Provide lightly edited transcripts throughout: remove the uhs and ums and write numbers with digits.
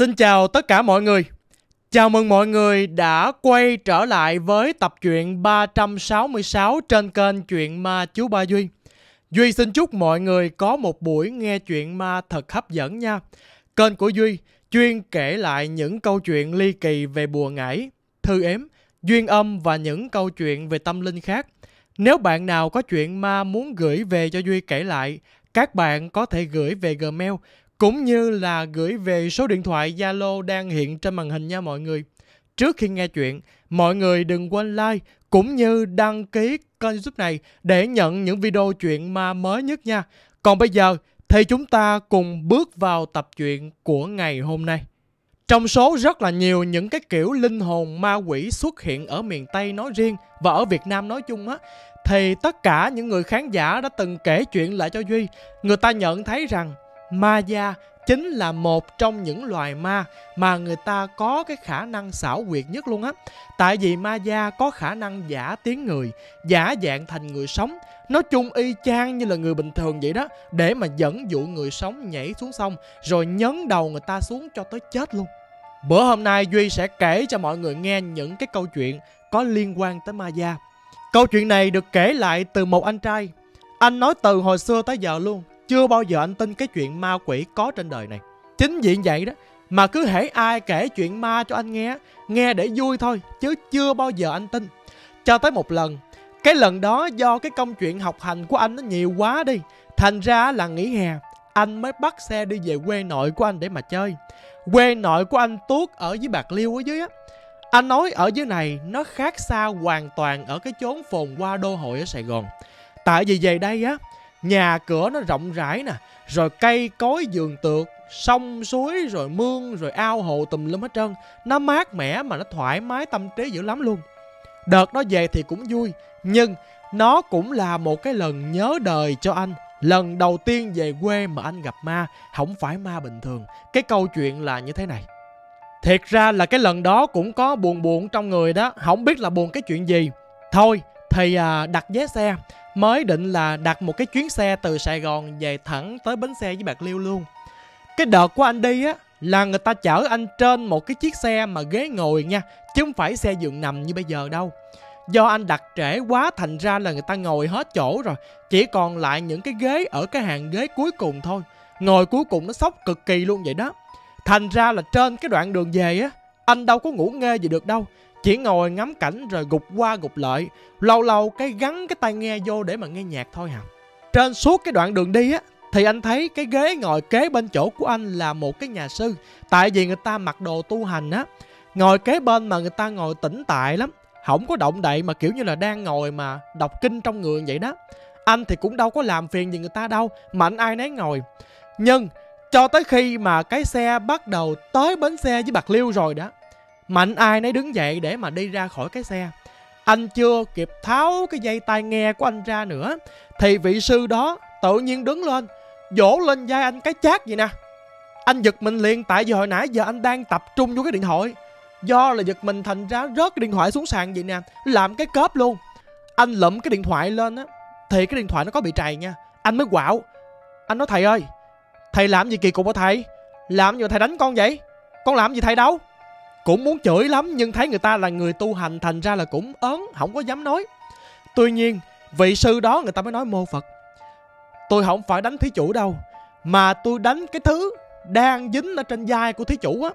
Xin chào tất cả mọi người. Chào mừng mọi người đã quay trở lại với tập truyện 366 trên kênh Chuyện Ma Chú Ba Duy. Duy xin chúc mọi người có một buổi nghe chuyện ma thật hấp dẫn nha. Kênh của Duy chuyên kể lại những câu chuyện ly kỳ về bùa ngải, thư ếm, duyên âm và những câu chuyện về tâm linh khác. Nếu bạn nào có chuyện ma muốn gửi về cho Duy kể lại, các bạn có thể gửi về Gmail cũng như là gửi về số điện thoại Zalo đang hiện trên màn hình nha mọi người. Trước khi nghe chuyện, mọi người đừng quên like cũng như đăng ký kênh YouTube này để nhận những video chuyện ma mới nhất nha. Còn bây giờ thì chúng ta cùng bước vào tập truyện của ngày hôm nay. Trong số rất là nhiều những cái kiểu linh hồn ma quỷ xuất hiện ở miền Tây nói riêng và ở Việt Nam nói chung á, thì tất cả những người khán giả đã từng kể chuyện lại cho Duy, người ta nhận thấy rằng ma da chính là một trong những loài ma mà người ta có cái khả năng xảo quyệt nhất luôn á. Tại vì ma da có khả năng giả tiếng người, giả dạng thành người sống, nói chung y chang như là người bình thường vậy đó, để mà dẫn dụ người sống nhảy xuống sông rồi nhấn đầu người ta xuống cho tới chết luôn. Bữa hôm nay Duy sẽ kể cho mọi người nghe những cái câu chuyện có liên quan tới ma da. Câu chuyện này được kể lại từ một anh trai. Anh nói từ hồi xưa tới giờ luôn, chưa bao giờ anh tin cái chuyện ma quỷ có trên đời này. Chính vì vậy đó mà cứ hễ ai kể chuyện ma cho anh nghe, nghe để vui thôi chứ chưa bao giờ anh tin. Cho tới một lần, cái lần đó do cái công chuyện học hành của anh nó nhiều quá đi, thành ra là nghỉ hè anh mới bắt xe đi về quê nội của anh để mà chơi. Quê nội của anh tuốt ở dưới Bạc Liêu ở dưới á. Anh nói ở dưới này nó khác xa hoàn toàn ở cái chốn phồn hoa đô hội ở Sài Gòn. Tại vì về đây á, nhà cửa nó rộng rãi nè, rồi cây cối vườn tược, sông suối, rồi mương, rồi ao hồ tùm lum hết trơn. Nó mát mẻ mà nó thoải mái tâm trí dữ lắm luôn. Đợt nó về thì cũng vui, nhưng nó cũng là một cái lần nhớ đời cho anh. Lần đầu tiên về quê mà anh gặp ma, không phải ma bình thường. Cái câu chuyện là như thế này. Thiệt ra là cái lần đó cũng có buồn buồn trong người đó, không biết là buồn cái chuyện gì. Thôi thì đặt vé xe, mới định là đặt một cái chuyến xe từ Sài Gòn về thẳng tới bến xe với Bạc Liêu luôn. Cái đợt của anh đi á, là người ta chở anh trên một cái chiếc xe mà ghế ngồi nha, chứ không phải xe giường nằm như bây giờ đâu. Do anh đặt trễ quá thành ra là người ta ngồi hết chỗ rồi, chỉ còn lại những cái ghế ở cái hàng ghế cuối cùng thôi. Ngồi cuối cùng nó sốc cực kỳ luôn vậy đó. Thành ra là trên cái đoạn đường về á, anh đâu có ngủ nghê gì được đâu, chỉ ngồi ngắm cảnh rồi gục qua gục lại, lâu lâu cái gắn cái tai nghe vô để mà nghe nhạc thôi hả. Trên suốt cái đoạn đường đi á, thì anh thấy cái ghế ngồi kế bên chỗ của anh là một cái nhà sư. Tại vì người ta mặc đồ tu hành á, ngồi kế bên mà người ta ngồi tĩnh tại lắm, không có động đậy mà kiểu như là đang ngồi mà đọc kinh trong người vậy đó. Anh thì cũng đâu có làm phiền gì người ta đâu, mà anh ai nấy ngồi. Nhưng cho tới khi mà cái xe bắt đầu tới bến xe với Bạc Liêu rồi đó, mạnh ai nấy đứng dậy để mà đi ra khỏi cái xe. Anh chưa kịp tháo cái dây tai nghe của anh ra nữa, thì vị sư đó tự nhiên đứng lên, vỗ lên vai anh cái chát vậy nè. Anh giật mình liền, tại vì hồi nãy giờ anh đang tập trung vô cái điện thoại. Do là giật mình thành ra rớt cái điện thoại xuống sàn vậy nè, làm cái cớp luôn. Anh lụm cái điện thoại lên á, thì cái điện thoại nó có bị trầy nha. Anh mới quạo. Anh nói thầy ơi, thầy làm gì kỳ cục hả thầy? Làm gì mà thầy đánh con vậy? Con làm gì thầy đâu? Cũng muốn chửi lắm nhưng thấy người ta là người tu hành thành ra là cũng ớn, không có dám nói. Tuy nhiên vị sư đó người ta mới nói: mô Phật, tôi không phải đánh thí chủ đâu, mà tôi đánh cái thứ đang dính ở trên vai của thí chủ á.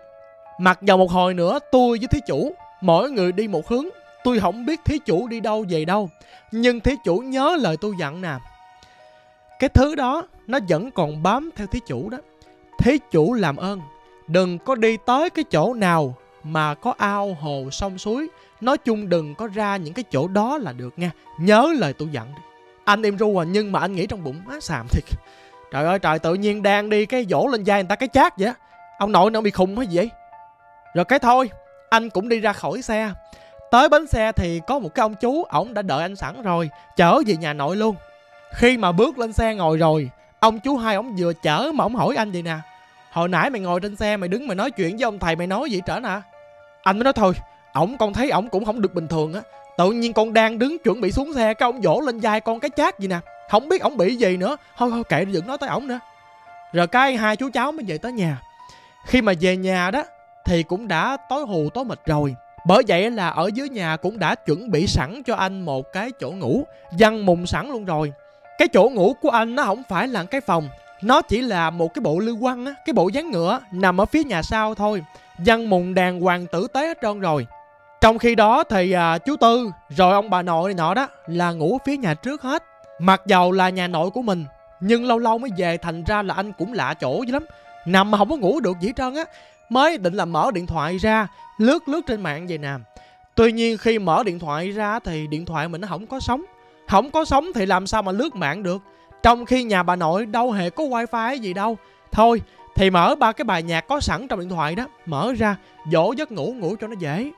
Mặc vào một hồi nữa tôi với thí chủ mỗi người đi một hướng, tôi không biết thí chủ đi đâu về đâu, nhưng thí chủ nhớ lời tôi dặn nè, cái thứ đó nó vẫn còn bám theo thí chủ đó. Thí chủ làm ơn đừng có đi tới cái chỗ nào mà có ao hồ sông suối, nói chung đừng có ra những cái chỗ đó là được nha, nhớ lời tôi dặn. Anh im ru à, nhưng mà anh nghĩ trong bụng má xàm thiệt, trời ơi trời, tự nhiên đang đi cái vỗ lên vai người ta cái chát vậy, ông nội nó bị khùng hay gì vậy. Rồi cái thôi anh cũng đi ra khỏi xe. Tới bến xe thì có một cái ông chú, ổng đã đợi anh sẵn rồi, chở về nhà nội luôn. Khi mà bước lên xe ngồi rồi, ông chú hai ổng vừa chở mà ổng hỏi anh vậy nè: hồi nãy mày ngồi trên xe mày đứng mày nói chuyện với ông thầy mày nói gì trở nè? Anh mới nói thôi, ổng con thấy ổng cũng không được bình thường á, tự nhiên con đang đứng chuẩn bị xuống xe cái ổng vỗ lên vai con cái chát gì nè, không biết ổng bị gì nữa, thôi thôi kệ đừng nói tới ổng nữa. Rồi cái hai chú cháu mới về tới nhà. Khi mà về nhà đó thì cũng đã tối hù tối mịt rồi. Bởi vậy là ở dưới nhà cũng đã chuẩn bị sẵn cho anh một cái chỗ ngủ dăng mùng sẵn luôn rồi. Cái chỗ ngủ của anh nó không phải là cái phòng, nó chỉ là một cái bộ lưu quăng á, cái bộ gián ngựa nằm ở phía nhà sau thôi, dăng mùng đàng hoàng tử tế hết trơn rồi. Trong khi đó thì chú Tư rồi ông bà nội nọ đó là ngủ phía nhà trước hết. Mặc dầu là nhà nội của mình nhưng lâu lâu mới về, thành ra là anh cũng lạ chỗ dữ lắm, nằm mà không có ngủ được gì hết trơn á. Mới định là mở điện thoại ra lướt trên mạng vậy nè. Tuy nhiên khi mở điện thoại ra thì điện thoại mình nó không có sóng. Không có sóng thì làm sao mà lướt mạng được, trong khi nhà bà nội đâu hề có wifi gì đâu. Thôi thì mở ba cái bài nhạc có sẵn trong điện thoại đó, mở ra dỗ giấc ngủ ngủ cho nó dễ.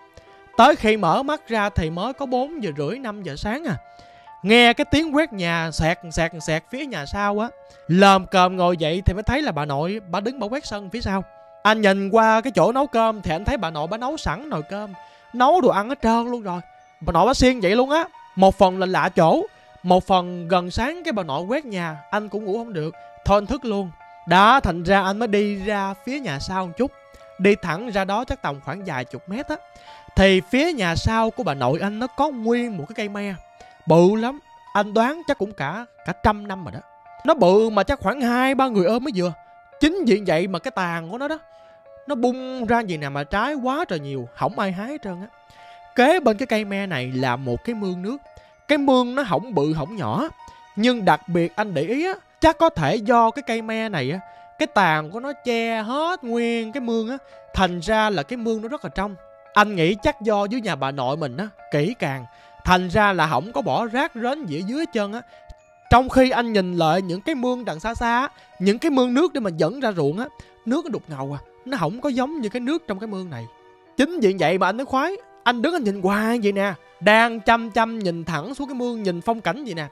Tới khi mở mắt ra thì mới có 4 giờ rưỡi 5 giờ sáng à. Nghe cái tiếng quét nhà sẹt sẹt sẹt phía nhà sau á, lồm cồm ngồi dậy thì mới thấy là bà nội bà đứng bà quét sân phía sau. Anh nhìn qua cái chỗ nấu cơm thì anh thấy bà nội bà nấu sẵn nồi cơm, nấu đồ ăn hết trơn luôn rồi. Bà nội bà siêng vậy luôn á. Một phần là lạ chỗ, một phần gần sáng cái bà nội quét nhà, anh cũng ngủ không được, thôi anh thức luôn. Đã thành ra anh mới đi ra phía nhà sau một chút, đi thẳng ra đó chắc tầm khoảng vài chục mét á. Thì phía nhà sau của bà nội anh nó có nguyên một cái cây me, bự lắm, anh đoán chắc cũng cả trăm năm rồi đó. Nó bự mà chắc khoảng 2-3 người ôm mới vừa. Chính vì vậy mà cái tàn của nó đó, nó bung ra gì nè mà trái quá trời nhiều, không ai hái hết trơn á. Kế bên cái cây me này là một cái mương nước. Cái mương nó không bự không nhỏ, nhưng đặc biệt anh để ý á, chắc có thể do cái cây me này á, cái tàn của nó che hết nguyên cái mương á, thành ra là cái mương nó rất là trong. Anh nghĩ chắc do dưới nhà bà nội mình á kỹ càng, thành ra là không có bỏ rác rến gì ở dưới hết trơn á. Trong khi anh nhìn lại những cái mương đằng xa xa á, những cái mương nước để mà dẫn ra ruộng á, nước nó đục ngầu à, nó không có giống như cái nước trong cái mương này. Chính vì vậy mà anh mới khoái. Anh đứng anh nhìn hoài vậy nè, đang chăm chăm nhìn thẳng xuống cái mương, nhìn phong cảnh vậy nè,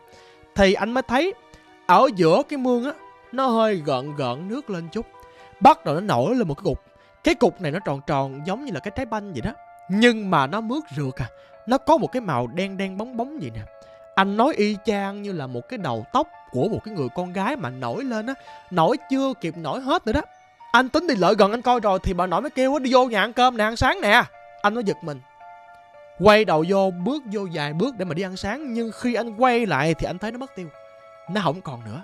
thì anh mới thấy ở giữa cái mương á, nó hơi gợn gợn nước lên chút, bắt đầu nó nổi lên một cái cục. Cái cục này nó tròn tròn giống như là cái trái banh vậy đó, nhưng mà nó mướt rượt à, nó có một cái màu đen đen bóng bóng vậy nè. Anh nói y chang như là một cái đầu tóc của một cái người con gái mà nổi lên á, nổi chưa kịp nổi hết nữa đó. Anh tính đi lợi gần anh coi rồi thì bà nội mới kêu á, đi vô nhà ăn cơm nè, ăn sáng nè. Anh mới giật mình, quay đầu vô, bước vô vài bước để mà đi ăn sáng. Nhưng khi anh quay lại thì anh thấy nó mất tiêu, nó không còn nữa.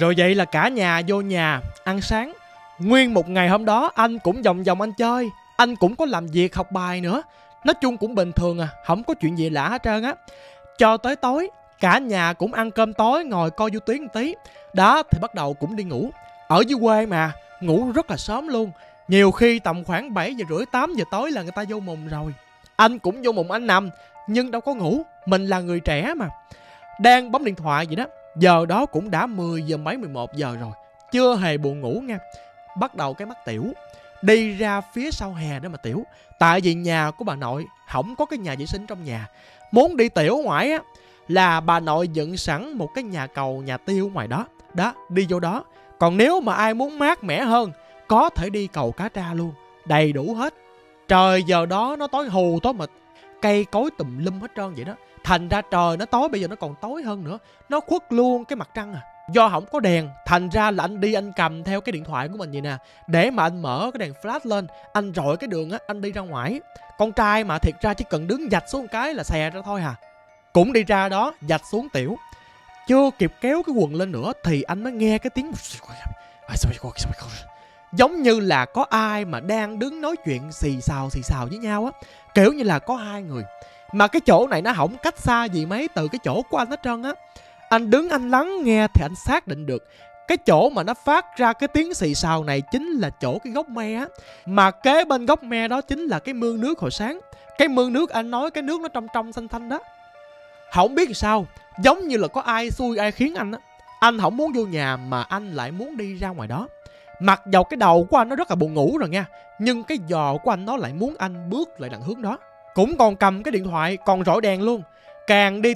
Rồi vậy là cả nhà vô nhà ăn sáng. Nguyên một ngày hôm đó anh cũng vòng vòng anh chơi, anh cũng có làm việc học bài nữa. Nói chung cũng bình thường à, không có chuyện gì lạ hết trơn á. Cho tới tối, cả nhà cũng ăn cơm tối, ngồi coi vô tuyến một tí. Đó thì bắt đầu cũng đi ngủ. Ở dưới quê mà, ngủ rất là sớm luôn. Nhiều khi tầm khoảng 7 giờ rưỡi 8 giờ tối là người ta vô mùng rồi. Anh cũng vô mùng anh nằm, nhưng đâu có ngủ, mình là người trẻ mà. Đang bấm điện thoại vậy đó, giờ đó cũng đã 10 giờ mấy 11 giờ rồi, chưa hề buồn ngủ nha. Bắt đầu cái mắt tiểu, đi ra phía sau hè để mà tiểu. Tại vì nhà của bà nội không có cái nhà vệ sinh trong nhà, muốn đi tiểu ngoài á là bà nội dựng sẵn một cái nhà cầu, nhà tiêu ngoài đó. Đó, đi vô đó. Còn nếu mà ai muốn mát mẻ hơn, có thể đi cầu Cá Tra luôn, đầy đủ hết. Trời giờ đó nó tối hù tối mịt, cây cối tùm lum hết trơn vậy đó. Thành ra trời nó tối, bây giờ nó còn tối hơn nữa, nó khuất luôn cái mặt trăng à. Do không có đèn, thành ra là anh đi anh cầm theo cái điện thoại của mình vậy nè, để mà anh mở cái đèn flash lên, anh rọi cái đường á, anh đi ra ngoài. Con trai mà thiệt ra chỉ cần đứng dạch xuống một cái là xè ra thôi à. Cũng đi ra đó, dạch xuống tiểu. Chưa kịp kéo cái quần lên nữa thì anh mới nghe cái tiếng giống như là có ai mà đang đứng nói chuyện xì xào với nhau á, kiểu như là có hai người. Mà cái chỗ này nó không cách xa gì mấy từ cái chỗ của anh hết trơn á. Anh đứng anh lắng nghe thì anh xác định được cái chỗ mà nó phát ra cái tiếng xì xào này chính là chỗ cái gốc me á. Mà kế bên gốc me đó chính là cái mương nước hồi sáng. Cái mương nước anh nói cái nước nó trong trong xanh xanh đó. Không biết sao, giống như là có ai xui ai khiến anh á. Anh không muốn vô nhà mà anh lại muốn đi ra ngoài đó. Mặc dầu cái đầu của anh nó rất là buồn ngủ rồi nha, nhưng cái giò của anh nó lại muốn anh bước lại đằng hướng đó. Cũng còn cầm cái điện thoại, còn rọi đèn luôn. Càng đi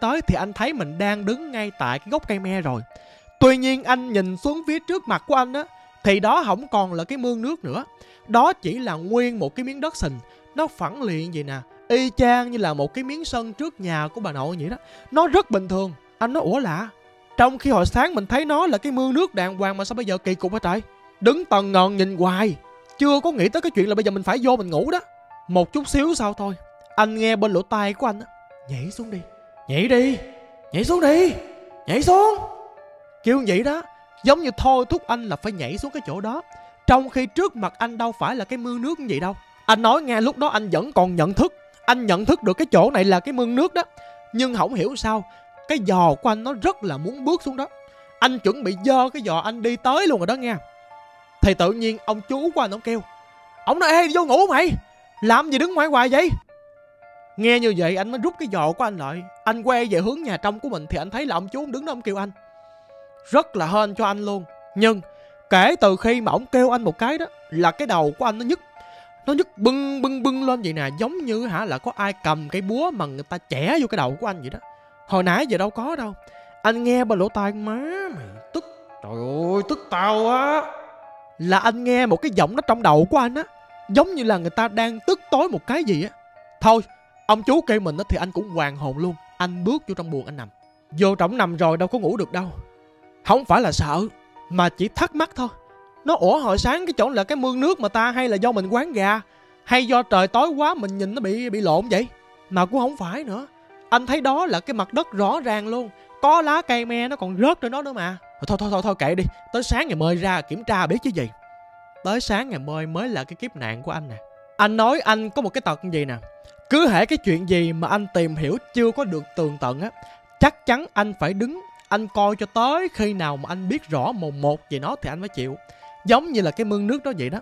tới thì anh thấy mình đang đứng ngay tại cái gốc cây me rồi. Tuy nhiên anh nhìn xuống phía trước mặt của anh á, thì đó không còn là cái mương nước nữa. Đó chỉ là nguyên một cái miếng đất sình, nó phẳng liền vậy nè, y chang như là một cái miếng sân trước nhà của bà nội vậy đó. Nó rất bình thường. Anh nói ủa lạ, trong khi hồi sáng mình thấy nó là cái mương nước đàng hoàng mà sao bây giờ kỳ cục hả trời. Đứng tần ngần nhìn hoài, chưa có nghĩ tới cái chuyện là bây giờ mình phải vô mình ngủ đó. Một chút xíu sau thôi, anh nghe bên lỗ tai của anh á, nhảy xuống đi, nhảy đi, nhảy xuống đi, nhảy xuống, kêu vậy đó. Giống như thôi thúc anh là phải nhảy xuống cái chỗ đó, trong khi trước mặt anh đâu phải là cái mương nước như vậy đâu. Anh nói nghe lúc đó anh vẫn còn nhận thức, anh nhận thức được cái chỗ này là cái mương nước đó. Nhưng không hiểu sao cái giò của anh nó rất là muốn bước xuống đó. Anh chuẩn bị dơ cái giò anh đi tới luôn rồi đó nghe. Thì tự nhiên ông chú của anh ông kêu, ông nói ê vô ngủ mày, làm gì đứng ngoài hoài vậy. Nghe như vậy anh mới rút cái giò của anh lại. Anh quay về hướng nhà trong của mình thì anh thấy là ông chú đứng đó ông kêu anh. Rất là hên cho anh luôn. Nhưng kể từ khi mà ông kêu anh một cái đó là cái đầu của anh nó nhức. Nó nhức bưng bưng bưng lên vậy nè. Giống như hả là có ai cầm cái búa mà người ta chẻ vô cái đầu của anh vậy đó. Hồi nãy giờ đâu có đâu. Anh nghe bên lỗ tai, má mày tức, trời ơi tức tao á. Là anh nghe một cái giọng nó trong đầu của anh á, giống như là người ta đang tức tối một cái gì á. Thôi ông chú kêu mình á thì anh cũng hoàn hồn luôn. Anh bước vô trong buồng anh nằm. Vô trỏng nằm rồi đâu có ngủ được đâu. Không phải là sợ mà chỉ thắc mắc thôi. Nó ủa hồi sáng cái chỗ là cái mương nước mà ta, hay là do mình quán gà, hay do trời tối quá mình nhìn nó bị lộn vậy. Mà cũng không phải nữa. Anh thấy đó là cái mặt đất rõ ràng luôn, có lá cây me nó còn rớt trên đó nữa mà. Thôi kệ đi, tới sáng ngày mới ra kiểm tra biết chứ gì. Tới sáng ngày mới là cái kiếp nạn của anh nè. Anh nói anh có một cái tật gì nè, cứ hễ cái chuyện gì mà anh tìm hiểu chưa có được tường tận á, chắc chắn anh phải đứng anh coi cho tới khi nào mà anh biết rõ mồn một về nó thì anh mới chịu. Giống như là cái mương nước đó vậy đó.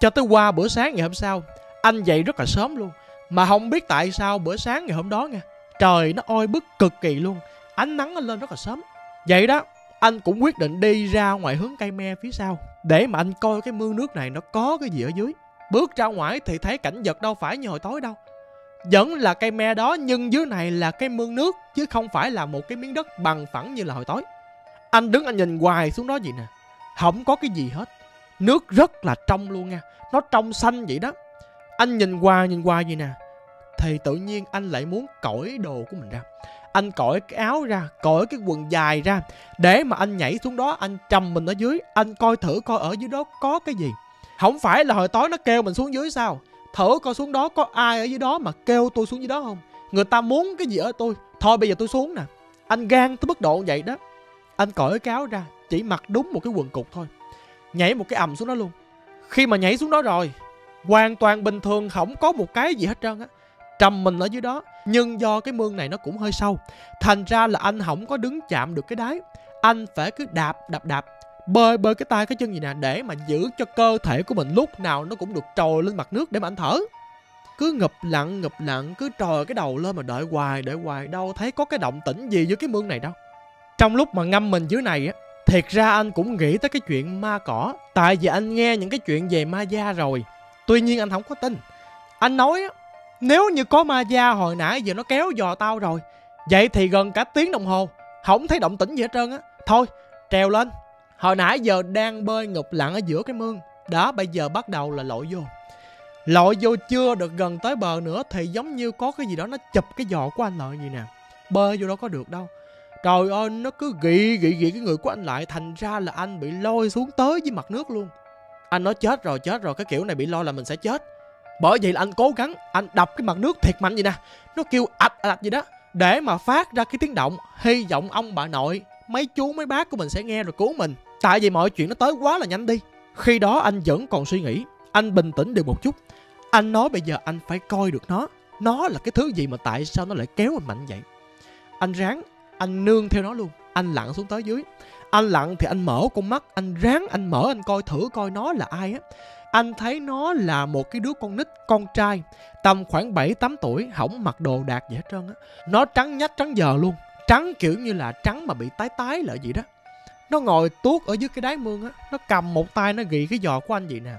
Cho tới qua bữa sáng ngày hôm sau, anh dậy rất là sớm luôn. Mà không biết tại sao bữa sáng ngày hôm đó nha, trời nó oi bức cực kỳ luôn. Ánh nắng nó lên rất là sớm. Vậy đó, anh cũng quyết định đi ra ngoài hướng cây me phía sau để mà anh coi cái mương nước này nó có cái gì ở dưới. Bước ra ngoài thì thấy cảnh vật đâu phải như hồi tối đâu. Vẫn là cây me đó nhưng dưới này là cái mương nước, chứ không phải là một cái miếng đất bằng phẳng như là hồi tối. Anh đứng anh nhìn hoài xuống đó vậy nè, không có cái gì hết. Nước rất là trong luôn nha, nó trong xanh vậy đó. Anh nhìn hoài vậy nè, thì tự nhiên anh lại muốn cởi đồ của mình ra. Anh cởi cái áo ra, cởi cái quần dài ra, để mà anh nhảy xuống đó. Anh trầm mình ở dưới, anh coi thử coi ở dưới đó có cái gì. Không phải là hồi tối nó kêu mình xuống dưới sao? Thử coi xuống đó có ai ở dưới đó mà kêu tôi xuống dưới đó không? Người ta muốn cái gì ở tôi? Thôi bây giờ tôi xuống nè. Anh gan tới mức độ vậy đó. Anh cởi cái áo ra, chỉ mặc đúng một cái quần cục thôi, nhảy một cái ầm xuống đó luôn. Khi mà nhảy xuống đó rồi, hoàn toàn bình thường, không có một cái gì hết trơn á. Trầm mình ở dưới đó. Nhưng do cái mương này nó cũng hơi sâu, thành ra là anh không có đứng chạm được cái đáy. Anh phải cứ đạp, bơi cái tay cái chân gì nè, để mà giữ cho cơ thể của mình lúc nào nó cũng được trồi lên mặt nước để mà anh thở. Cứ ngập lặng, cứ trồi cái đầu lên mà đợi hoài, đâu thấy có cái động tĩnh gì dưới cái mương này đâu. Trong lúc mà ngâm mình dưới này á, thiệt ra anh cũng nghĩ tới cái chuyện ma cỏ. Tại vì anh nghe những cái chuyện về ma da rồi, tuy nhiên anh không có tin. Anh nói á, nếu như có ma da hồi nãy giờ nó kéo giò tao rồi, vậy thì gần cả tiếng đồng hồ không thấy động tĩnh gì hết trơn á. Thôi trèo lên. Hồi nãy giờ đang bơi ngụp lặn ở giữa cái mương đó, bây giờ bắt đầu là lội vô. Chưa được gần tới bờ nữa thì giống như có cái gì đó nó chụp cái giò của anh lại gì nè. Bơi vô đâu có được đâu, trời ơi, nó cứ ghì cái người của anh lại, thành ra là anh bị lôi xuống tới với mặt nước luôn. Anh nói chết rồi, cái kiểu này bị lôi là mình sẽ chết. Bởi vậy là anh cố gắng, anh đập cái mặt nước thiệt mạnh vậy nè, nó kêu ạch gì đó, để mà phát ra cái tiếng động, hy vọng ông bà nội, mấy chú mấy bác của mình sẽ nghe rồi cứu mình. Tại vì mọi chuyện nó tới quá là nhanh đi. Khi đó anh vẫn còn suy nghĩ, anh bình tĩnh được một chút. Anh nói bây giờ anh phải coi được nó là cái thứ gì mà tại sao nó lại kéo anh mạnh vậy. Anh ráng, anh nương theo nó luôn. Anh lặn xuống tới dưới, anh lặn thì anh mở con mắt, anh ráng anh mở, anh coi thử coi nó là ai á. Anh thấy nó là một cái đứa con nít, con trai tầm khoảng 7-8 tuổi, không mặc đồ đạc gì hết trơn á. Nó trắng nhách trắng giờ luôn, trắng kiểu như là trắng mà bị tái lại vậy đó. Nó ngồi tuốt ở dưới cái đáy mương á, nó cầm một tay nó ghì cái giò của anh vậy nè.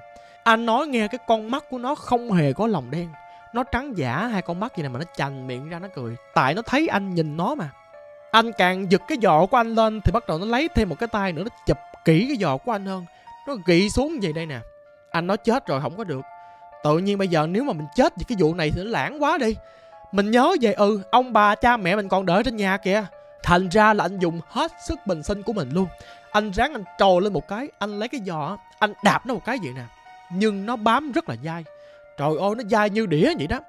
Anh nói nghe, cái con mắt của nó không hề có lòng đen, nó trắng giả hai con mắt vậy nè, mà nó chành miệng ra nó cười. Tại nó thấy anh nhìn nó mà. Anh càng giật cái giò của anh lên thì bắt đầu nó lấy thêm một cái tay nữa, nó chụp kỹ cái giò của anh hơn, nó ghì xuống vậy đây nè. Anh nói chết rồi, không có được. Tự nhiên bây giờ nếu mà mình chết vì cái vụ này thì nó lãng quá đi. Mình nhớ về ông bà cha mẹ mình còn đợi trên nhà kìa. Thành ra là anh dùng hết sức bình sinh của mình luôn. Anh ráng anh trồi lên một cái, anh lấy cái giò, Anh đạp nó một cái vậy nè, nhưng nó bám rất là dai. Trời ơi, nó dai như đĩa vậy đó.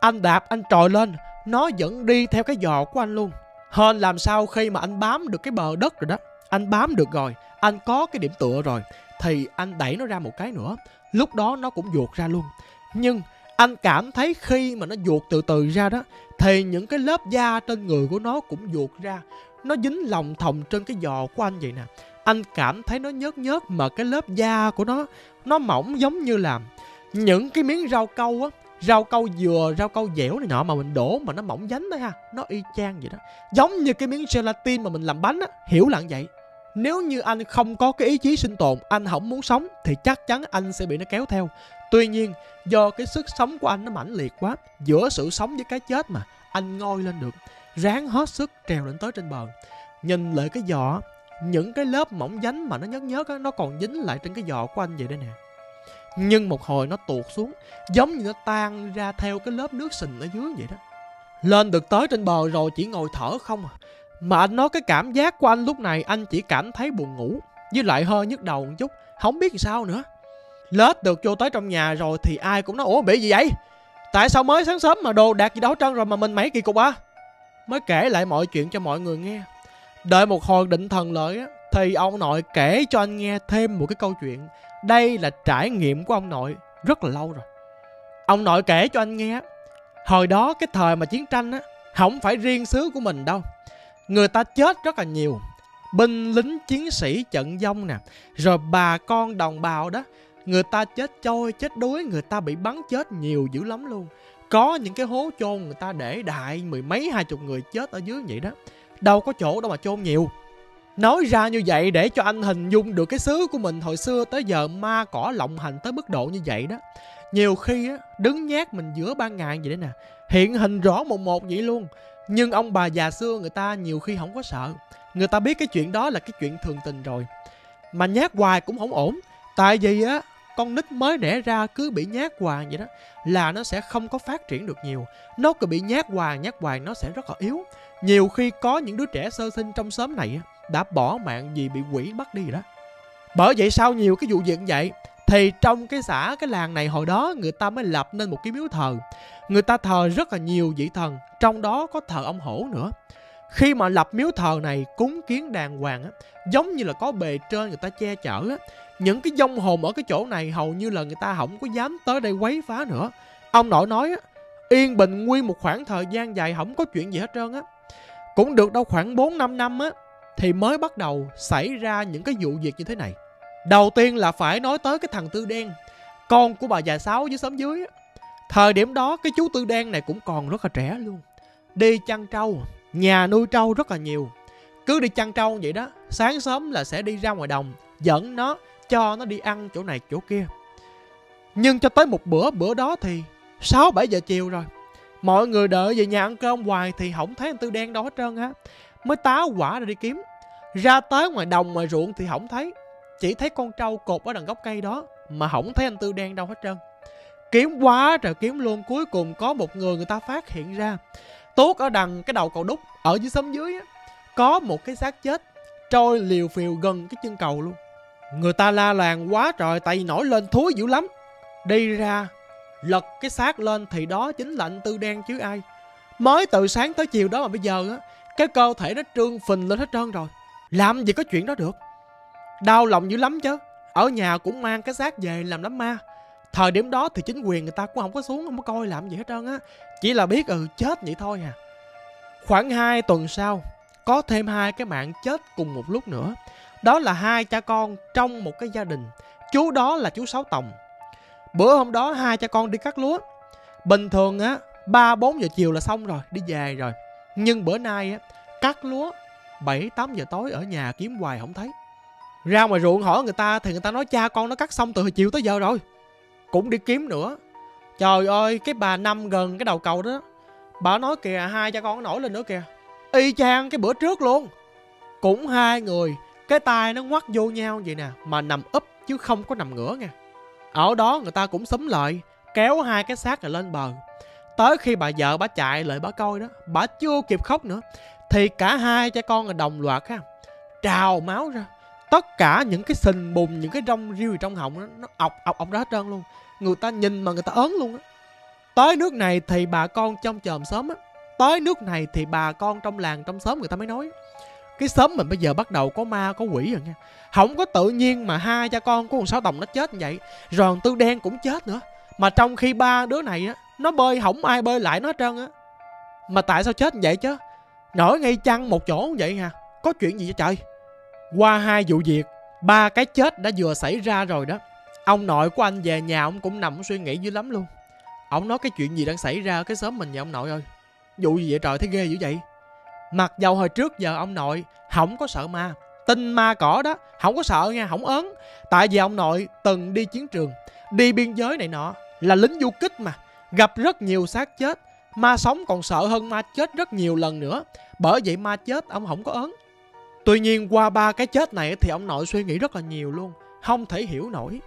Anh đạp, anh trồi lên, nó vẫn đi theo cái giò của anh luôn. Hên làm sao khi mà anh bám được cái bờ đất rồi đó, anh bám được rồi, anh có cái điểm tựa rồi, thì anh đẩy nó ra một cái nữa, lúc đó nó cũng vuột ra luôn. Nhưng anh cảm thấy khi mà nó vuột từ từ ra đó, thì những cái lớp da trên người của nó cũng vuột ra, nó dính lòng thòng trên cái giò của anh vậy nè. Anh cảm thấy nó nhớt nhớt, mà cái lớp da của nó mỏng giống như là những cái miếng rau câu á, rau câu dừa, rau câu dẻo này nọ mà mình đổ mà nó mỏng dánh đó ha, nó y chang vậy đó. Giống như cái miếng gelatin mà mình làm bánh á, hiểu là vậy. Nếu như anh không có cái ý chí sinh tồn, anh không muốn sống, thì chắc chắn anh sẽ bị nó kéo theo. Tuy nhiên, do cái sức sống của anh nó mãnh liệt quá, giữa sự sống với cái chết mà, anh ngoi lên được, ráng hết sức trèo lên tới trên bờ. Nhìn lại cái giò, những cái lớp mỏng dánh mà nó nhớt nhớt á, nó còn dính lại trên cái giò của anh vậy đây nè. Nhưng một hồi nó tuột xuống, giống như nó tan ra theo cái lớp nước sình ở dưới vậy đó. Lên được tới trên bờ rồi chỉ ngồi thở không à. Mà anh nói cái cảm giác của anh lúc này, anh chỉ cảm thấy buồn ngủ, với lại hơi nhức đầu một chút, không biết làm sao nữa. Lết được vô tới trong nhà rồi thì ai cũng nói: ủa bị gì vậy? Tại sao mới sáng sớm mà đồ đạc gì đó trơn rồi mà mình mấy kỳ cục á? Mới kể lại mọi chuyện cho mọi người nghe. Đợi một hồi định thần lại á, thì ông nội kể cho anh nghe thêm một cái câu chuyện. Đây là trải nghiệm của ông nội rất là lâu rồi. Ông nội kể cho anh nghe, hồi đó cái thời mà chiến tranh á, không phải riêng xứ của mình đâu, người ta chết rất là nhiều, binh lính chiến sĩ trận vong nè, rồi bà con đồng bào đó, người ta chết trôi chết đuối, người ta bị bắn chết nhiều dữ lắm luôn. Có những cái hố chôn người ta để đại mười mấy 20 người chết ở dưới vậy đó, đâu có chỗ đâu mà chôn nhiều. Nói ra như vậy để cho anh hình dung được cái xứ của mình hồi xưa tới giờ ma cỏ lộng hành tới mức độ như vậy đó. Nhiều khi á, đứng nhát mình giữa ban ngày vậy đó nè, hiện hình rõ mồn một vậy luôn. Nhưng ông bà già xưa người ta nhiều khi không có sợ, người ta biết cái chuyện đó là cái chuyện thường tình rồi. Mà nhát hoài cũng không ổn, tại vì á, con nít mới đẻ ra cứ bị nhát hoài vậy đó, là nó sẽ không có phát triển được nhiều. Nó cứ bị nhát hoài nó sẽ rất là yếu. Nhiều khi có những đứa trẻ sơ sinh trong xóm này đã bỏ mạng vì bị quỷ bắt đi rồi đó. Bởi vậy sau nhiều cái vụ việc như vậy, thì trong cái xã, cái làng này hồi đó người ta mới lập nên một cái miếu thờ. Người ta thờ rất là nhiều vị thần, trong đó có thờ ông Hổ nữa. Khi mà lập miếu thờ này cúng kiến đàng hoàng á, giống như là có bề trên người ta che chở á, những cái vong hồn ở cái chỗ này hầu như là người ta không có dám tới đây quấy phá nữa. Ông nội nói á, yên bình nguyên một khoảng thời gian dài không có chuyện gì hết trơn á. Cũng được đâu khoảng 4-5 năm á, thì mới bắt đầu xảy ra những cái vụ việc như thế này. Đầu tiên là phải nói tới cái thằng Tư Đen, con của bà già Sáu dưới xóm dưới. Thời điểm đó cái chú Tư Đen này cũng còn rất là trẻ luôn, đi chăn trâu, nhà nuôi trâu rất là nhiều. Cứ đi chăn trâu vậy đó, sáng sớm là sẽ đi ra ngoài đồng, dẫn nó, cho nó đi ăn chỗ này chỗ kia. Nhưng cho tới một bữa đó thì 6-7 giờ chiều rồi, mọi người đợi về nhà ăn cơm hoài thì không thấy anh Tư Đen đâu hết trơn á. Mới táo quả ra đi kiếm, ra tới ngoài đồng ngoài ruộng thì không thấy, chỉ thấy con trâu cột ở đằng gốc cây đó, mà không thấy anh Tư Đen đâu hết trơn. Kiếm quá rồi kiếm luôn, cuối cùng có một người ta phát hiện ra, tuốt ở đằng cái đầu cầu đúc ở dưới xóm dưới á, có một cái xác chết trôi liều phiều gần cái chân cầu luôn. Người ta la làng quá trời, tại vì nổi lên thúi dữ lắm. Đi ra lật cái xác lên thì đó chính là anh Tư Đen chứ ai. Mới từ sáng tới chiều đó mà bây giờ á, cái cơ thể nó trương phình lên hết trơn rồi, làm gì có chuyện đó được. Đau lòng dữ lắm chứ. Ở nhà cũng mang cái xác về làm đám ma. Thời điểm đó thì chính quyền người ta cũng không có xuống, không có coi làm gì hết trơn á, chỉ là biết chết vậy thôi à. Khoảng 2 tuần sau, có thêm 2 cái mạng chết cùng một lúc nữa. Đó là 2 cha con trong một cái gia đình. Chú đó là chú Sáu Tòng. Bữa hôm đó 2 cha con đi cắt lúa. Bình thường á, 3-4 giờ chiều là xong rồi, đi về rồi. Nhưng bữa nay á, cắt lúa 7-8 giờ tối, ở nhà kiếm hoài không thấy. Ra ngoài ruộng hỏi người ta thì người ta nói cha con nó cắt xong từ hồi chiều tới giờ rồi. Cũng đi kiếm nữa. Trời ơi, cái bà Năm gần cái đầu cầu đó, bà nói kìa, 2 cha con nó nổi lên nữa kìa, y chang cái bữa trước luôn. Cũng 2 người, cái tay nó ngoắt vô nhau vậy nè, mà nằm úp chứ không có nằm ngửa nha. Ở đó người ta cũng xúm lại, kéo 2 cái xác này lên bờ. Tới khi bà vợ bà chạy lại bà coi đó, bà chưa kịp khóc nữa, thì cả 2 cha con là đồng loạt ha, trào máu ra, tất cả những cái sình bùn, những cái rong riêu trong họng đó, nó ọc ra hết trơn luôn. Người ta nhìn mà người ta ớn luôn á. Tới nước này thì bà con trong chòm xóm á, tới nước này thì bà con trong làng trong xóm người ta mới nói cái xóm mình bây giờ bắt đầu có ma có quỷ rồi nha. Không có tự nhiên mà hai cha con của con Sáu Tòng nó chết như vậy, rồi con Tư Đen cũng chết nữa, mà trong khi ba đứa này á, nó bơi không ai bơi lại nó hết trơn á. Mà tại sao chết như vậy chứ? Nổi ngay chăng một chỗ như vậy hả? Có chuyện gì vậy trời? Qua hai vụ việc, ba cái chết đã vừa xảy ra rồi đó, ông nội của anh về nhà ông cũng nằm suy nghĩ dữ lắm luôn. Ông nói cái chuyện gì đang xảy ra ở cái xóm mình vậy ông nội ơi? Vụ gì vậy trời, thấy ghê dữ vậy? Mặc dầu hồi trước giờ ông nội không có sợ ma, tin ma cỏ đó, không có sợ nha, không ớn. Tại vì ông nội từng đi chiến trường, đi biên giới này nọ, là lính du kích mà, gặp rất nhiều xác chết. Ma sống còn sợ hơn ma chết rất nhiều lần nữa, bởi vậy ma chết ông không có ớn. Tuy nhiên qua ba cái chết này thì ông nội suy nghĩ rất là nhiều luôn, không thể hiểu nổi.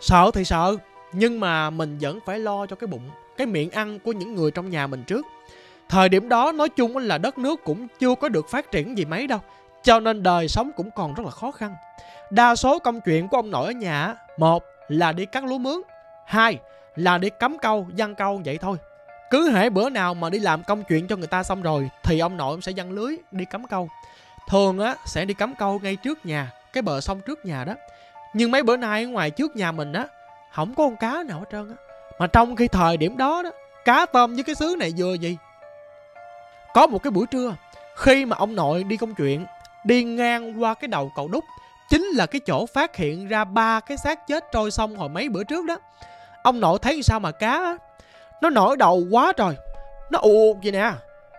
Sợ thì sợ, nhưng mà mình vẫn phải lo cho cái bụng, cái miệng ăn của những người trong nhà mình trước. Thời điểm đó nói chung là đất nước cũng chưa có được phát triển gì mấy đâu, cho nên đời sống cũng còn rất là khó khăn. Đa số công chuyện của ông nội ở nhà, một là đi cắt lúa mướn, hai là đi cắm câu, giăng câu vậy thôi. Cứ hễ bữa nào mà đi làm công chuyện cho người ta xong rồi thì ông nội sẽ giăng lưới đi cắm câu. Thường á sẽ đi cắm câu ngay trước nhà, cái bờ sông trước nhà đó. Nhưng mấy bữa nay ngoài trước nhà mình á không có con cá nào hết trơn á. Mà trong khi thời điểm đó đó, cá tôm với cái xứ này vừa gì. Có một cái buổi trưa, khi mà ông nội đi công chuyện, đi ngang qua cái đầu cầu Đúc, chính là cái chỗ phát hiện ra ba cái xác chết trôi sông hồi mấy bữa trước đó. Ông nội thấy sao mà cá á, nó nổi đầu quá trời, nó ụt vậy nè,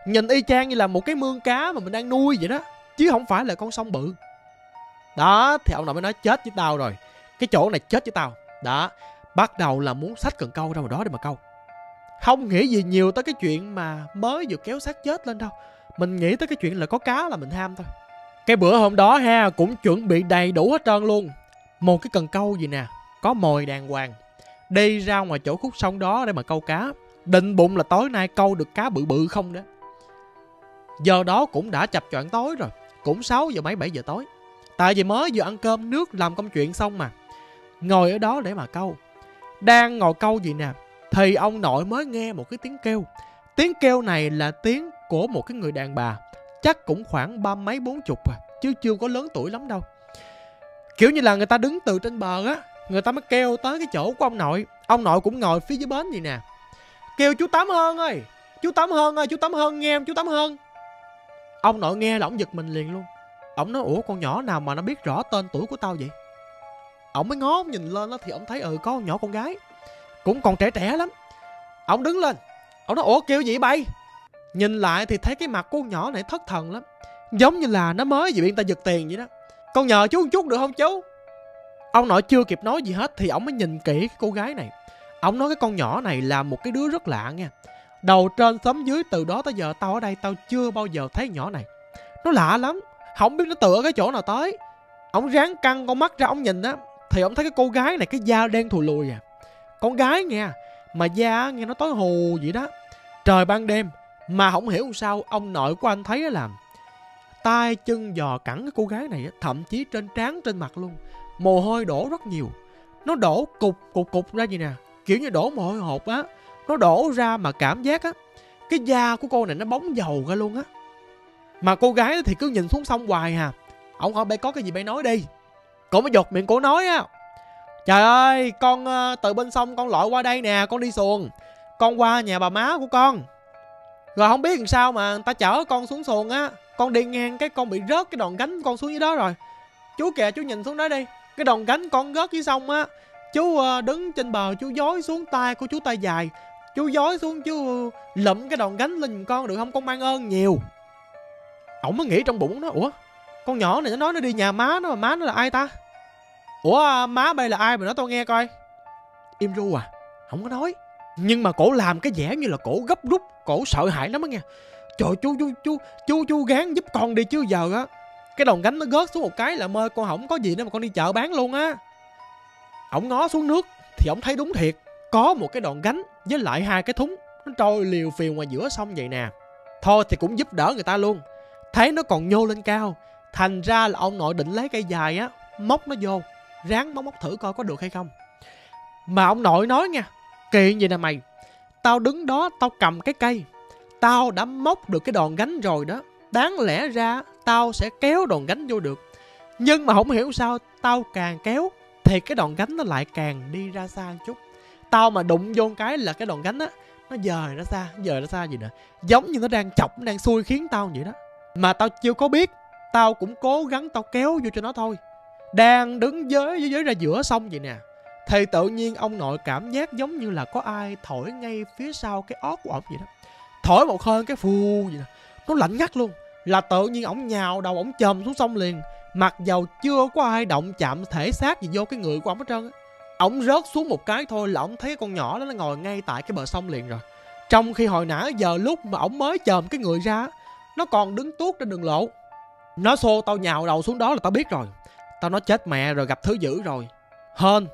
nhìn y chang như là một cái mương cá mà mình đang nuôi vậy đó, chứ không phải là con sông bự. Đó, thì ông nội mới nói chết với tao rồi, cái chỗ này chết với tao. Đó, bắt đầu là muốn xách cần câu ra ngoài đó để mà câu. Không nghĩ gì nhiều tới cái chuyện mà mới vừa kéo xác chết lên đâu, mình nghĩ tới cái chuyện là có cá là mình ham thôi. Cái bữa hôm đó ha, cũng chuẩn bị đầy đủ hết trơn luôn. Một cái cần câu gì nè, có mồi đàng hoàng, đi ra ngoài chỗ khúc sông đó để mà câu cá. Định bụng là tối nay câu được cá bự bự không đó. Giờ đó cũng đã chập choạng tối rồi, cũng 6 giờ mấy 7 giờ tối. Tại vì mới vừa ăn cơm nước làm công chuyện xong mà, ngồi ở đó để mà câu. Đang ngồi câu gì nè thì ông nội mới nghe một cái tiếng kêu. Tiếng kêu này là tiếng của một cái người đàn bà, chắc cũng khoảng 30 mấy 40 à, chứ chưa có lớn tuổi lắm đâu. Kiểu như là người ta đứng từ trên bờ á, người ta mới kêu tới cái chỗ của ông nội. Ông nội cũng ngồi phía dưới bến vậy nè, kêu chú Tám Hơn ơi, chú Tám Hơn ơi, chú Tám Hơn nghe em, chú Tám Hơn. Ông nội nghe là ổng giật mình liền luôn. Ổng nói ủa con nhỏ nào mà nó biết rõ tên tuổi của tao vậy. Ổng mới ngó nhìn lên đó thì ổng thấy có con nhỏ con gái, cũng còn trẻ trẻ lắm. Ổng đứng lên, ổng nói ủa kêu gì bay. Nhìn lại thì thấy cái mặt của con nhỏ này thất thần lắm, giống như là nó mới bị người ta giật tiền vậy đó. Con nhờ chú một chút được không chú? Ông nội chưa kịp nói gì hết thì ổng mới nhìn kỹ cái cô gái này. Ổng nói cái con nhỏ này là một cái đứa rất lạ nha, đầu trên xóm dưới, từ đó tới giờ tao ở đây tao chưa bao giờ thấy nhỏ này. Nó lạ lắm, không biết nó tựa cái chỗ nào tới. Ổng ráng căng con mắt ra ổng nhìn á, thì ổng thấy cái cô gái này cái da đen thùi lùi à. Con gái nghe, mà da nghe nó tối hù vậy đó. Trời ban đêm, mà không hiểu sao ông nội của anh thấy làm tay chân giò cẳng cái cô gái này, thậm chí trên trán trên mặt luôn. Mồ hôi đổ rất nhiều, nó đổ cục cục cục ra vậy nè, kiểu như đổ mồ hôi hột á. Nó đổ ra mà cảm giác á, cái da của cô này nó bóng dầu ra luôn á. Mà cô gái thì cứ nhìn xuống sông hoài hà. Ông hỏi bé có cái gì bé nói đi. Cô mới giọt miệng cổ nói á, trời ơi con từ bên sông con lội qua đây nè, con đi xuồng, con qua nhà bà má của con, rồi không biết làm sao mà người ta chở con xuống xuồng á, con đi ngang cái con bị rớt cái đòn gánh con xuống dưới đó rồi. Chú kìa, chú nhìn xuống đó đi, cái đòn gánh con rớt dưới sông á. Chú đứng trên bờ chú dối xuống tay của chú tay dài, chú dối xuống chú lụm cái đòn gánh lên con được không, con mang ơn nhiều. Ổng mới nghĩ trong bụng nó ủa con nhỏ này nó nói nó đi nhà má nó, mà má nó là ai ta? Ủa má bay là ai mà nói tao nghe coi. Im ru à, không có nói. Nhưng mà cổ làm cái vẻ như là cổ gấp rút, cổ sợ hãi lắm á nghe. Trời chú gán giúp con đi chứ giờ á, cái đòn gánh nó gớt xuống một cái là mơ con không có gì nữa mà con đi chợ bán luôn á. Ổng ngó xuống nước thì ổng thấy đúng thiệt, có một cái đòn gánh với lại hai cái thúng, nó trôi liều phiều ngoài giữa sông vậy nè. Thôi thì cũng giúp đỡ người ta luôn, thấy nó còn nhô lên cao, Thành ra là ông nội định lấy cây dài á, móc nó vô, ráng móc thử coi có được hay không. Mà ông nội nói nha, kỳ vậy nè mày, tao đứng đó tao cầm cái cây, tao đã móc được cái đòn gánh rồi đó, đáng lẽ ra tao sẽ kéo đòn gánh vô được. Nhưng mà không hiểu sao tao càng kéo thì cái đòn gánh nó lại càng đi ra xa một chút. Tao mà đụng vô cái là cái đòn gánh á, nó dời ra xa, dời ra xa gì nè, giống như nó đang chọc, nó đang xui khiến tao vậy đó. Mà tao chưa có biết, tao cũng cố gắng tao kéo vô cho nó thôi. Đang đứng với ra giữa sông vậy nè, thì tự nhiên ông nội cảm giác giống như là có ai thổi ngay phía sau cái ót của ổng vậy đó. Thổi một hơi cái phù vậy nè, nó lạnh ngắt luôn. Là tự nhiên ổng nhào đầu, ổng chồm xuống sông liền. Mặc dầu chưa có ai động chạm thể xác gì vô cái người của ổng hết trơn á. Ổng rớt xuống một cái thôi là ổng thấy con nhỏ đó nó ngồi ngay tại cái bờ sông liền rồi. Trong khi hồi nãy giờ lúc mà ổng mới chồm cái người ra, nó còn đứng tuốt trên đường lộ. Nó xô tao nhào đầu xuống đó là tao biết rồi, tao nói chết mẹ rồi, gặp thứ dữ rồi. Hên,